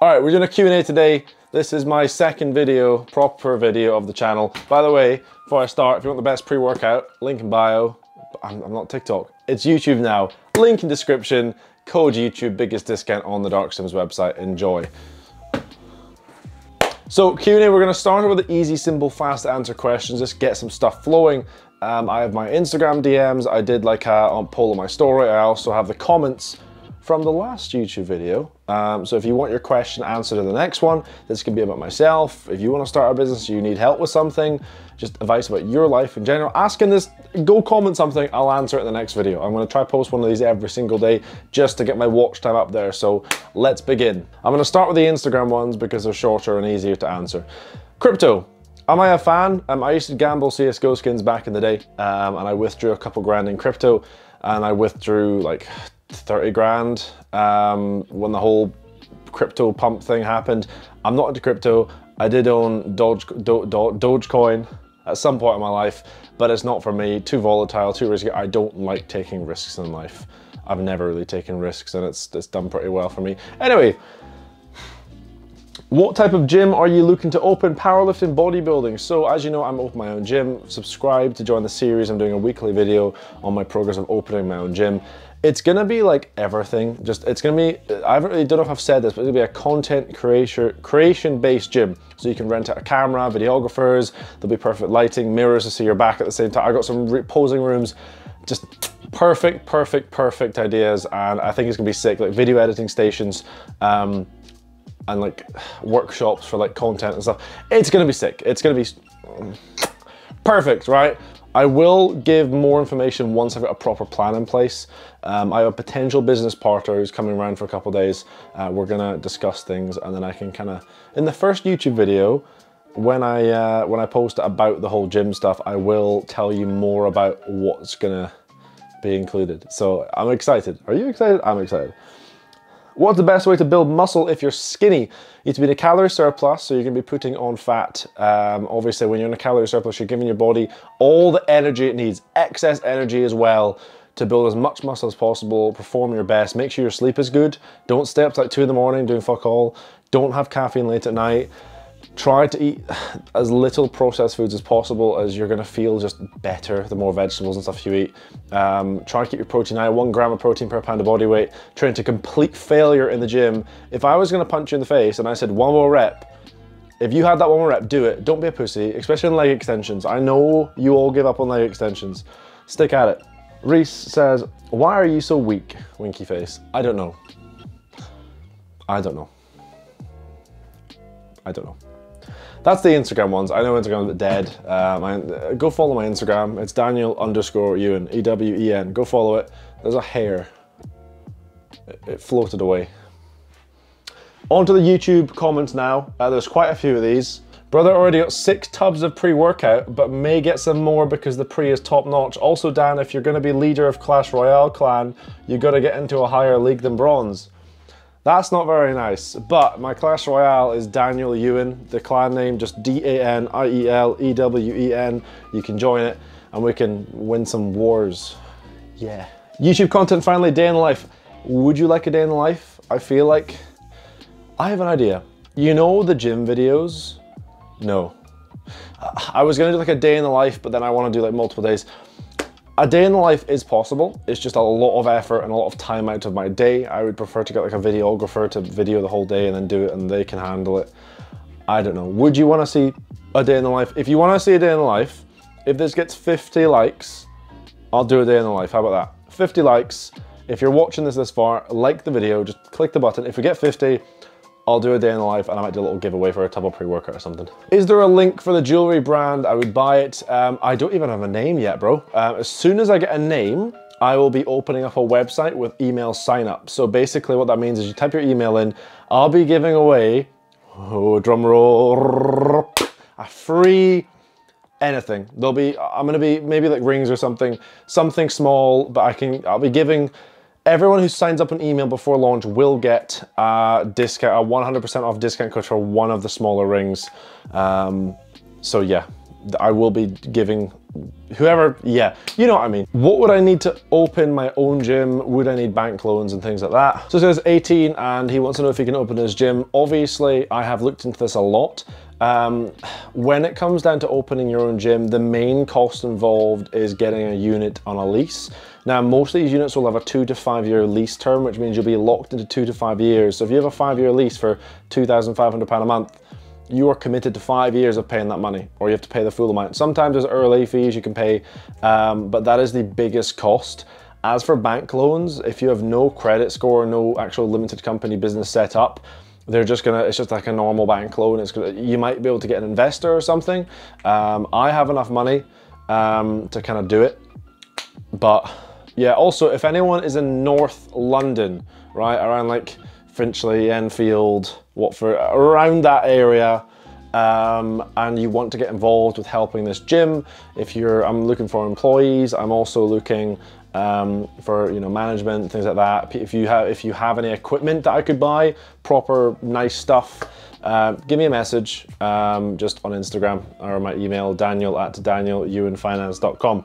All right, we're doing a Q&A today. This is my second video, proper video of the channel. By the way, before I start, if you want the best pre-workout, link in bio. I'm not TikTok, it's YouTube now. Link in description, code YouTube, biggest discount on the DarkStims website, enjoy. So Q&A, we're gonna start with the easy, simple, fast answer questions, just get some stuff flowing. I have my Instagram DMs, I did like a poll on my story, I also have the comments from the last YouTube video. So if you want your question answered in the next one, this could be about myself. If you wanna start a business, you need help with something, just advice about your life in general, ask in this, go comment something, I'll answer it in the next video. I'm gonna try post one of these every single day just to get my watch time up there, so let's begin. I'm gonna start with the Instagram ones because they're shorter and easier to answer. Crypto. Am I a fan? I used to gamble CSGO skins back in the day, and I withdrew a couple grand in crypto, and I withdrew like 30 grand when the whole crypto pump thing happened. I'm not into crypto. I did own Dogecoin at some point in my life, but it's not for me. Too volatile, too risky. I don't like taking risks in life. I've never really taken risks, and it's done pretty well for me. Anyway. What type of gym are you looking to open? Powerlifting, bodybuilding. So as you know, I'm opening my own gym. Subscribe to join the series. I'm doing a weekly video on my progress of opening my own gym. It's gonna be like everything. Just, it's gonna be, I haven't really, don't know if I've said this, but it's gonna be a content creation-based gym. So you can rent out a camera, videographers, there'll be perfect lighting, mirrors to see your back at the same time. I got some posing rooms, just perfect ideas. And I think it's gonna be sick, like video editing stations, and like workshops for like content and stuff. It's gonna be sick. It's gonna be perfect, right? I will give more information once I've got a proper plan in place. I have a potential business partner who's coming around for a couple days. We're gonna discuss things, and then I can kind of, in the first YouTube video, when I post about the whole gym stuff, I will tell you more about what's gonna be included. So I'm excited. Are you excited? I'm excited. What's the best way to build muscle if you're skinny? You need to be in a calorie surplus, so you're gonna be putting on fat. Obviously, when you're in a calorie surplus, you're giving your body all the energy it needs, excess energy as well, to build as much muscle as possible, perform your best, make sure your sleep is good, don't stay up to like 2 in the morning doing fuck all, don't have caffeine late at night, try to eat as little processed foods as possible, as you're gonna feel just better the more vegetables and stuff you eat. Try to keep your protein high, 1 gram of protein per pound of body weight. Train to complete failure in the gym. If I was gonna punch you in the face and I said 1 more rep, if you had that 1 more rep, do it. Don't be a pussy, especially on leg extensions. I know you all give up on leg extensions. Stick at it. Reese says, why are you so weak, winky face? I don't know. I don't know. I don't know. That's the Instagram ones. I know Instagram's a bit dead. Go follow my Instagram. It's Daniel_Ewen, E-W-E-N. Go follow it. There's a hair. It floated away. Onto the YouTube comments now. There's quite a few of these. Brother already got 6 tubs of pre-workout, but may get some more because the pre is top-notch. Also, Dan, if you're going to be leader of Clash Royale clan, you've got to get into a higher league than bronze. That's not very nice, but my Clash Royale is Daniel Ewen, the clan name, just D-A-N-I-E-L-E-W-E-N. You can join it and we can win some wars. Yeah. YouTube content finally, day in the life. Would you like a day in the life? I feel like, I have an idea. You know the gym videos? No. I was gonna do like a day in the life, but then I wanna do like multiple days. A day in the life is possible, it's just a lot of effort and a lot of time out of my day. I would prefer to get like a videographer to video the whole day and then do it and they can handle it. I don't know. Would you want to see a day in the life? If you want to see a day in the life, if this gets 50 likes, I'll do a day in the life. How about that? 50 likes. If you're watching this far, like the video, just click the button. If we get 50, I'll do a day in the life and I might do a little giveaway for a tub of pre-workout or something. Is there a link for the jewelry brand? I would buy it. I don't even have a name yet, bro. As soon as I get a name, I will be opening up a website with email sign up. So basically what that means is you type your email in, I'll be giving away, oh, drum roll, a free anything. There'll be, I'm gonna be maybe like rings or something, something small, but I'll be giving. Everyone who signs up an email before launch will get a discount, a 100% off discount code for one of the smaller rings. So yeah, I will be giving whoever, yeah, you know what I mean. What would I need to open my own gym? Would I need bank loans and things like that? So it says 18 and he wants to know if he can open his gym. Obviously, I have looked into this a lot. When it comes down to opening your own gym, the main cost involved is getting a unit on a lease. Now, most of these units will have a 2 to 5 year lease term, which means you'll be locked into 2 to 5 years. So if you have a 5 year lease for £2,500 a month, you are committed to 5 years of paying that money, or you have to pay the full amount. Sometimes there's early fees you can pay, but that is the biggest cost. As for bank loans, if you have no credit score, no actual limited company business set up, they're just gonna, it's just like a normal bank loan. It's gonna, you might be able to get an investor or something. I have enough money to kind of do it. But yeah, also if anyone is in North London, right, around like Finchley, Enfield, Watford, around that area, and you want to get involved with helping this gym, if you're, I'm looking for employees, I'm also looking for, you know, management, things like that. If you have any equipment that I could buy, proper nice stuff, give me a message just on Instagram or my email, daniel@danielewenfinance.com.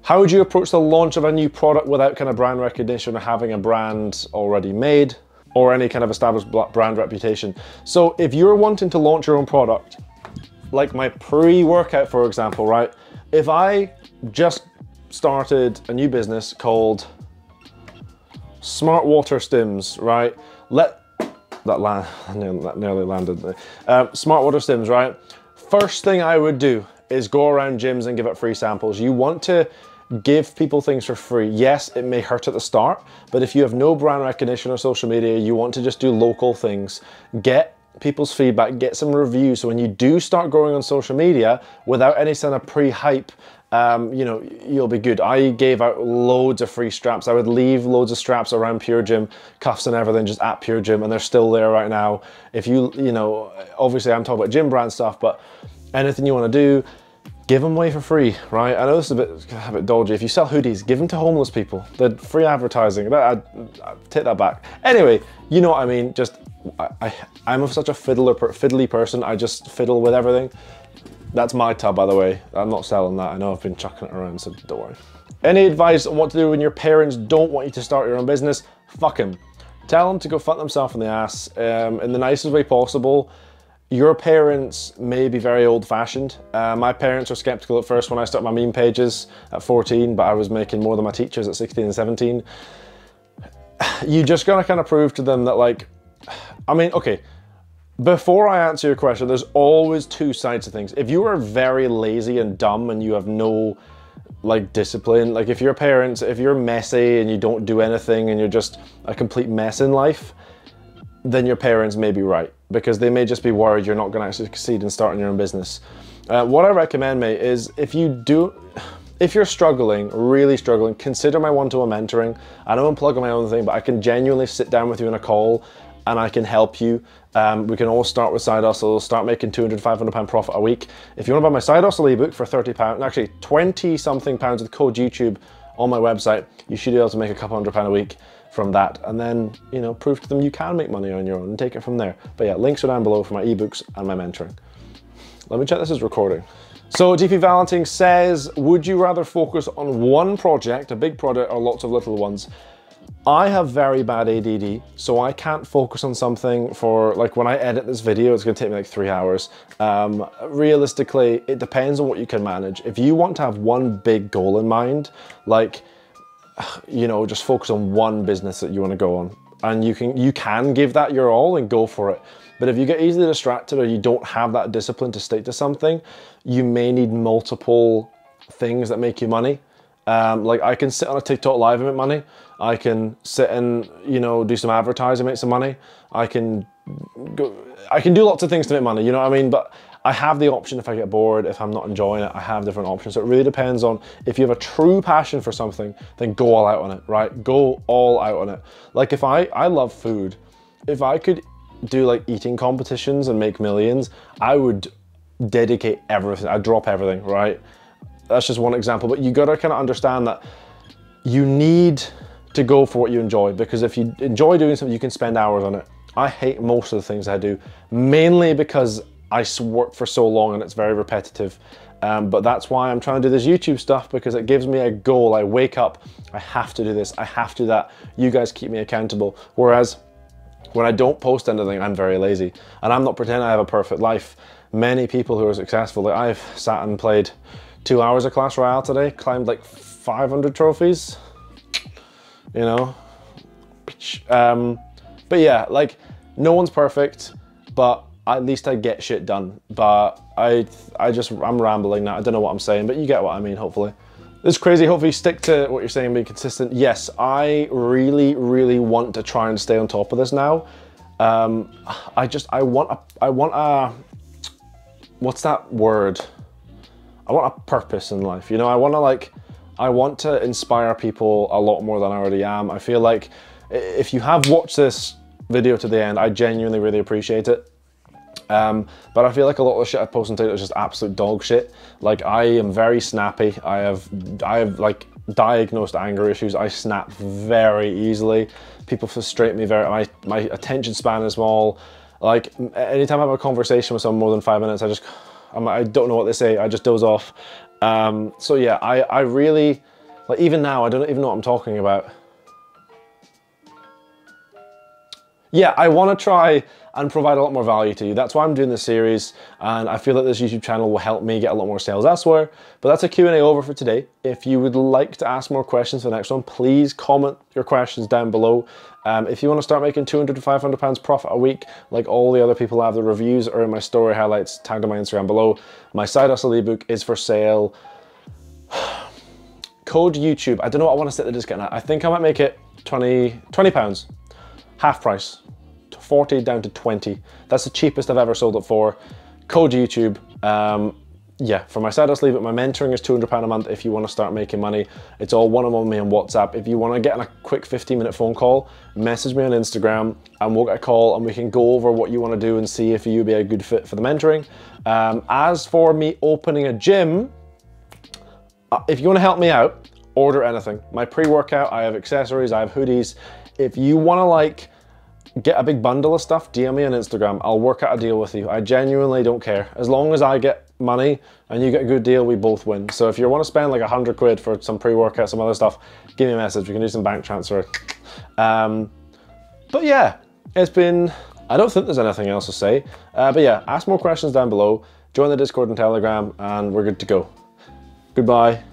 How would you approach the launch of a new product without kind of brand recognition or having a brand already made or any kind of established brand reputation? So if you're wanting to launch your own product, like my pre-workout, for example, right? If I just started a new business called Smart Water Stims, right? That nearly landed. Smart Water Stims, right? First thing I would do is go around gyms and give out free samples. You want to give people things for free. Yes, it may hurt at the start, but if you have no brand recognition or social media, you want to just do local things. Get people's feedback, get some reviews. So when you do start growing on social media without any kind of pre-hype, you know, you'll be good. I gave out loads of free straps. I would leave loads of straps around Pure Gym, cuffs and everything, just at Pure Gym, and they're still there right now. If you, you know, obviously I'm talking about gym brand stuff, but anything you want to do, give them away for free, right? I know this is a bit dodgy. If you sell hoodies, give them to homeless people. They're free advertising. I take that back. Anyway, you know what I mean? Just, I'm such a fiddly person. I just fiddle with everything. That's my tab, by the way. I'm not selling that. I know I've been chucking it around, so don't worry. Any advice on what to do when your parents don't want you to start your own business? Fuck them. Tell them to go fuck themselves in the ass in the nicest way possible. Your parents may be very old-fashioned. My parents were skeptical at first when I started my meme pages at 14, but I was making more than my teachers at 16 and 17. You just gotta kind of prove to them that, like, I mean, okay, before I answer your question, there's always two sides to things. If you are very lazy and dumb and you have no, like, discipline, like if your parents, if you're messy and you don't do anything and you're just a complete mess in life, then your parents may be right, because they may just be worried you're not going to actually succeed in starting your own business. What I recommend, mate, is if you're struggling, really struggling, consider my one-to-one mentoring. I don't plug on my own thing, but I can genuinely sit down with you in a call and I can help you. We can all start with side hustle, start making £200–500 profit a week. If you want to buy my side hustle ebook for £30, actually 20 something pounds with code YouTube on my website, you should be able to make a couple £100 a week from that, and then, you know, prove to them you can make money on your own and take it from there. But yeah, links are down below for my ebooks and my mentoring. Let me check this is recording. So DP Valentine says, would you rather focus on one project, a big project, or lots of little ones? I have very bad ADD, so I can't focus on something for, like, when I edit this video, it's gonna take me like 3 hours. Realistically, it depends on what you can manage. If you want to have one big goal in mind, like, you know, just focus on one business that you want to go on, and you can give that your all and go for it. But if you get easily distracted or you don't have that discipline to stick to something, you may need multiple things that make you money. Like, I can sit on a TikTok live and make money. I can sit and, you know, do some advertising, make some money. I can do lots of things to make money, you know what I mean? But I have the option if I get bored, if I'm not enjoying it, I have different options. So it really depends on, if you have a true passion for something, then go all out on it, right? Go all out on it. Like, if I love food. If I could do, like, eating competitions and make millions, I would dedicate everything. I'd drop everything, right? That's just one example, but you gotta kind of understand that you need to go for what you enjoy, because if you enjoy doing something, you can spend hours on it. I hate most of the things I do, mainly because I work for so long and it's very repetitive. But that's why I'm trying to do this YouTube stuff, because it gives me a goal. I wake up, I have to do this, I have to do that. You guys keep me accountable. Whereas when I don't post anything, I'm very lazy. And I'm not pretending I have a perfect life. Many people who are successful, like I've sat and played 2 hours of Clash Royale today, climbed like 500 trophies, you know? But yeah, like no one's perfect, but at least I get shit done. But I'm rambling now. I don't know what I'm saying, but you get what I mean, hopefully. It's crazy. Hopefully you stick to what you're saying and be consistent. Yes, I really, really want to try and stay on top of this now. I want a, what's that word? I want a purpose in life. You know, I want to inspire people a lot more than I already am. I feel like if you have watched this video to the end, I genuinely really appreciate it. But I feel like a lot of the shit I post on TikTok is just absolute dog shit. Like I am very snappy. I have like diagnosed anger issues. I snap very easily. People frustrate me very, my attention span is small. Like anytime I have a conversation with someone more than 5 minutes, I don't know what they say. I just doze off. So yeah, I really, like even now, I don't even know what I'm talking about. Yeah, I want to try and provide a lot more value to you. That's why I'm doing this series, and I feel that this YouTube channel will help me get a lot more sales elsewhere. But that's a Q&A over for today. If you would like to ask more questions for the next one, please comment your questions down below. If you want to start making £200 to £500 profit a week, like all the other people have, the reviews are in my story highlights, tagged on my Instagram below. My side hustle ebook is for sale. Code YouTube. I don't know what I want to set the discount at. I think I might make it £20. Half price, 40 down to 20. That's the cheapest I've ever sold it for. Code YouTube. Yeah, for my side hustle, leave it. My mentoring is £200 a month if you want to start making money. It's all one-on-one me on WhatsApp. If you want to get on a quick 15-minute phone call, message me on Instagram and we'll get a call and we can go over what you want to do and see if you'd be a good fit for the mentoring. As for me opening a gym, if you want to help me out, order anything. My pre-workout, I have accessories, I have hoodies. If you want to like get a big bundle of stuff, DM me on Instagram. I'll work out a deal with you. I genuinely don't care. As long as I get money and you get a good deal, we both win. So if you want to spend like 100 quid for some pre-workout, some other stuff, give me a message. We can do some bank transfer. But yeah, it's been, I don't think there's anything else to say. But yeah, ask more questions down below. Join the Discord and Telegram and we're good to go. Goodbye.